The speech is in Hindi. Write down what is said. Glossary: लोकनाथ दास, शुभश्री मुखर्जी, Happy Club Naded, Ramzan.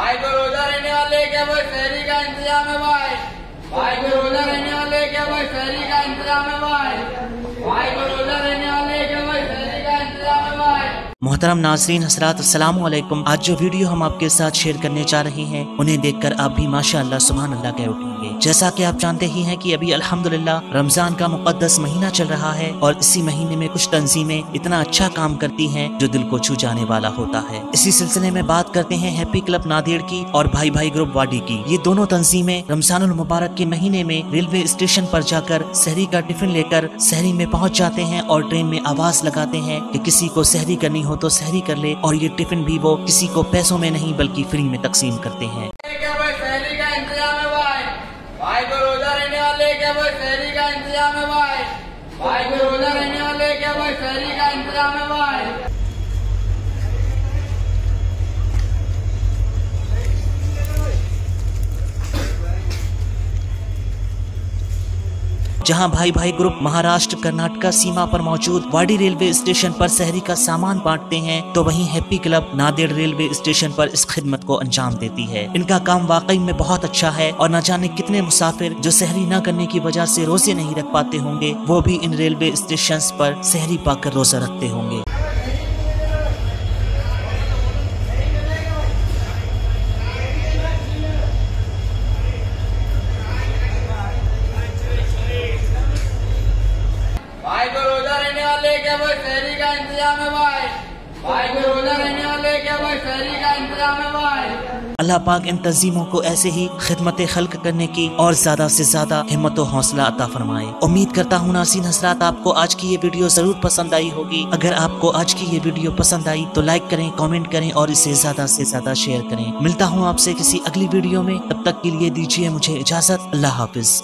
भाई को रोजा रहने वाले क्या भाई शहरी का इंतजाम है भाई? भाई को रोजा रहने वाले क्या भाई शहरी का इंतजाम है भाई? भाई को रोजा रहने वाले क्या भाई शहरी का इंतजाम है भाई? मोहतरम नाज़रीन हज़रात अस्सलाम वालेकुम। आज जो वीडियो हम आपके साथ शेयर करने जा रहे हैं उन्हें देखकर आप भी माशाअल्लाह सुभान अल्लाह कह उठेंगे। जैसा कि आप जानते ही हैं कि अभी अल्हम्दुलिल्लाह रमजान का मुकद्दस महीना चल रहा है और इसी महीने में कुछ तंजीमें इतना अच्छा काम करती हैं जो दिल को छू जाने वाला होता है। इसी सिलसिले में बात करते हैं हैप्पी क्लब नादेड़ की और भाई भाई ग्रुप वाडी की। ये दोनों तंजीमें रमजानुल मुबारक के महीने में रेलवे स्टेशन पर जाकर सहरी का टिफिन लेकर सहरी में पहुँच जाते हैं और ट्रेन में आवाज लगाते हैं कि किसी को सहरी करनी हो तो सहरी कर ले, और ये टिफिन भी वो किसी को पैसों में नहीं बल्कि फ्री में तकसीम करते हैं। क्या भाई सहरी का इंतजाम है भाई? भाई को रोजा रहने वाले क्या भाई सहरी का इंतजाम है भाई? भाई को रोजा रहने वाले क्या भाई सहरी का इंतजाम है भाई? जहां भाई भाई ग्रुप महाराष्ट्र कर्नाटका सीमा पर मौजूद वाडी रेलवे स्टेशन पर सहरी का सामान बांटते हैं, तो वहीं happy club Nanded railway station पर इस खिदमत को अंजाम देती है। इनका काम वाकई में बहुत अच्छा है और न जाने कितने मुसाफिर जो सहरी न करने की वजह से रोजे नहीं रख पाते होंगे वो भी इन रेलवे स्टेशन पर सहरी पाकर रोजा रखते होंगे। क्या भाई शहरी का इंतजाम है भाई? भाई को रोजा रहने वाले क्या भाई शहरी का इंतजाम है भाई? अल्लाह पाक इन तंजीमों को ऐसे ही खिदमत खल्क करने की और ज्यादा से ज्यादा हिम्मत और हौसला अता फरमाए। उम्मीद करता हूँ नाज़रीन हज़रात आपको आज की ये वीडियो जरूर पसंद आई होगी। अगर आपको आज की ये वीडियो पसंद आई तो लाइक करें, कमेंट करें और इसे ज्यादा से ज्यादा शेयर करें। मिलता हूँ आपसे किसी अगली वीडियो में, तब तक के लिए दीजिए मुझे इजाजत। अल्लाह हाफिज।